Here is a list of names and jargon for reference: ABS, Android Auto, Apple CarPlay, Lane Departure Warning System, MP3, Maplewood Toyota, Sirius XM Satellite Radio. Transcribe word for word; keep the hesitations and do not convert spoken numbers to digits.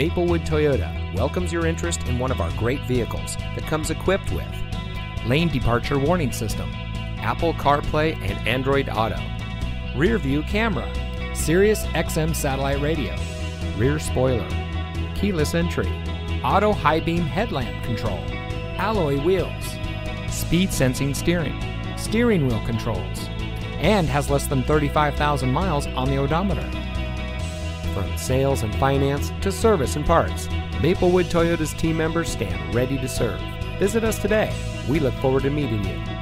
Maplewood Toyota welcomes your interest in one of our great vehicles that comes equipped with Lane Departure Warning System, Apple CarPlay and Android Auto, Rear View Camera, Sirius X M Satellite Radio, Rear Spoiler, Keyless Entry, Auto High Beam Headlamp Control, Alloy Wheels, Speed Sensing Steering, Steering Wheel Controls, and has less than thirty-five thousand miles on the odometer. From sales and finance to service and parts, Maplewood Toyota's team members stand ready to serve. Visit us today. We look forward to meeting you.